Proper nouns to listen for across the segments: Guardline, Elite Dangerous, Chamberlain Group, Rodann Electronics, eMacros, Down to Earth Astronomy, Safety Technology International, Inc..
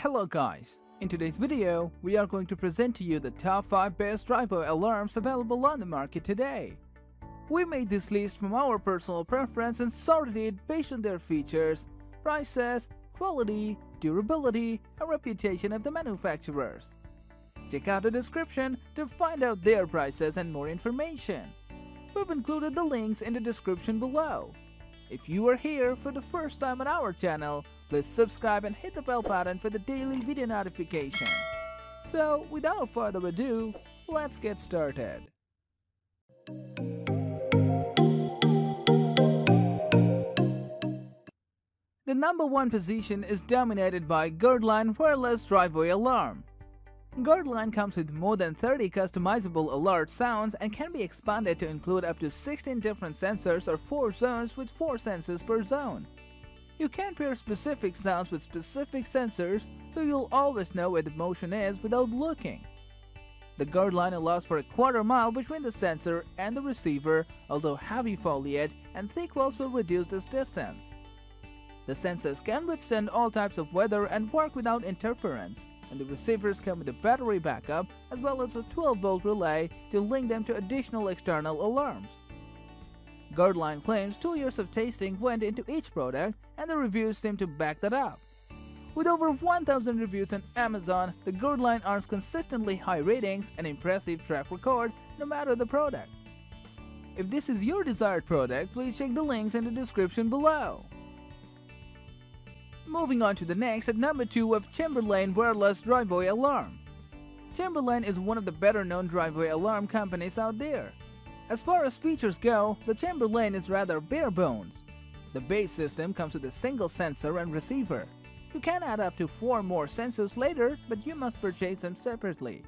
Hello guys, in today's video, we are going to present to you the top 5 best driver alarms available on the market today. We made this list from our personal preference and sorted it based on their features, prices, quality, durability, and reputation of the manufacturers. Check out the description to find out their prices and more information. We've included the links in the description below. If you are here for the first time on our channel, please subscribe and hit the bell button for the daily video notification. So, without further ado, let's get started. The number 1 position is dominated by Guardline Wireless Driveway Alarm. Guardline comes with more than 30 customizable alert sounds and can be expanded to include up to 16 different sensors or 4 zones with 4 sensors per zone. You can pair specific sounds with specific sensors, so you'll always know where the motion is without looking. The Guardline allows for a quarter mile between the sensor and the receiver, although heavy foliage and thick walls will reduce this distance. The sensors can withstand all types of weather and work without interference, and the receivers come with a battery backup as well as a 12-volt relay to link them to additional external alarms. Guardline claims 2 years of testing went into each product, and the reviews seem to back that up. With over 1,000 reviews on Amazon, the Guardline earns consistently high ratings and impressive track record no matter the product. If this is your desired product, please check the links in the description below. Moving on to the next at number 2 of Chamberlain Wireless Driveway Alarm. Chamberlain is one of the better known driveway alarm companies out there. As far as features go, the Chamberlain is rather bare bones. The base system comes with a single sensor and receiver. You can add up to 4 more sensors later, but you must purchase them separately.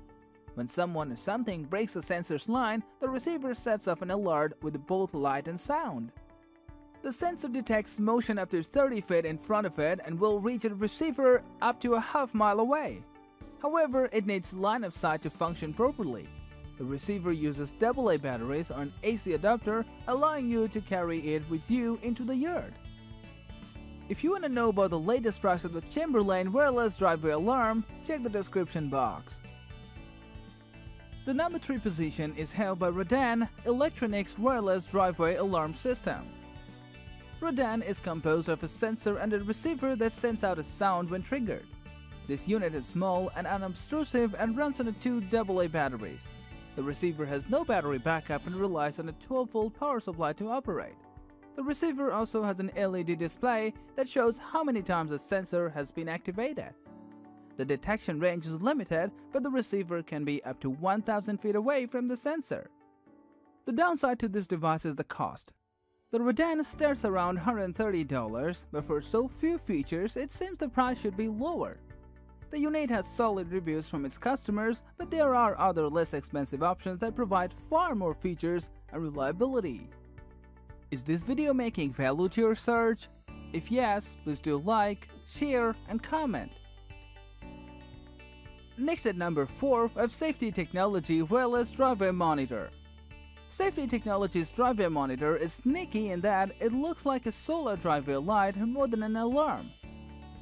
When someone or something breaks a sensor's line, the receiver sets off an alert with both light and sound. The sensor detects motion up to 30 feet in front of it and will reach a receiver up to a half mile away. However, it needs line of sight to function properly. The receiver uses AA batteries or an AC adapter, allowing you to carry it with you into the yard. If you want to know about the latest price of the Chamberlain Wireless Driveway Alarm, check the description box. The number 3 position is held by Rodann Electronics Wireless Driveway Alarm System. Rodann is composed of a sensor and a receiver that sends out a sound when triggered. This unit is small and unobtrusive and runs on 2 AA batteries. The receiver has no battery backup and relies on a 12-volt power supply to operate. The receiver also has an LED display that shows how many times a sensor has been activated. The detection range is limited, but the receiver can be up to 1,000 feet away from the sensor. The downside to this device is the cost. The Rodann starts around $130, but for so few features, it seems the price should be lower. The unit has solid reviews from its customers, but there are other less expensive options that provide far more features and reliability. Is this video making value to your search? If yes, please do like, share, and comment. Next at number 4 of Safety Technology Wireless Driveway Monitor. Safety Technology's driveway monitor is sneaky in that it looks like a solar driveway light more than an alarm.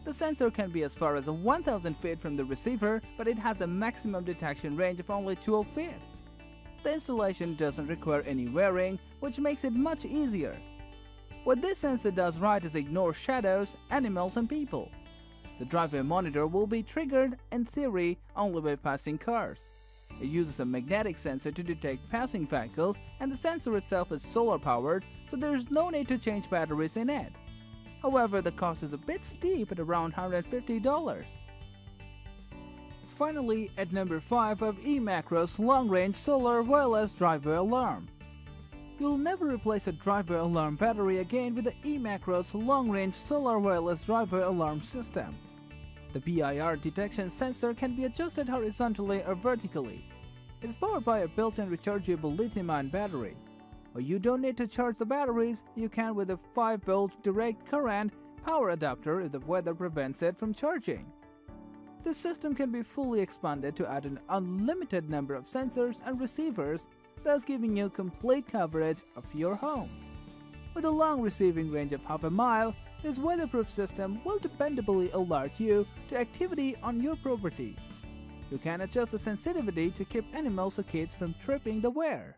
The sensor can be as far as 1,000 feet from the receiver, but it has a maximum detection range of only 12 feet. The installation doesn't require any wiring, which makes it much easier. What this sensor does right is ignore shadows, animals, and people. The driveway monitor will be triggered, in theory, only by passing cars. It uses a magnetic sensor to detect passing vehicles, and the sensor itself is solar-powered, so there is no need to change batteries in it. However, the cost is a bit steep at around $150. Finally, at number 5 of eMacros Long-Range Solar Wireless Driveway Alarm. You'll never replace a driveway alarm battery again with the eMacros Long-Range Solar Wireless Driveway Alarm System. The BIR detection sensor can be adjusted horizontally or vertically. It's powered by a built-in rechargeable lithium-ion battery. You don't need to charge the batteries, you can with a 5-volt direct current power adapter if the weather prevents it from charging. This system can be fully expanded to add an unlimited number of sensors and receivers, thus giving you complete coverage of your home. With a long receiving range of half a mile, This weatherproof system will dependably alert you to activity on your property. You can adjust the sensitivity to keep animals or kids from tripping the wire.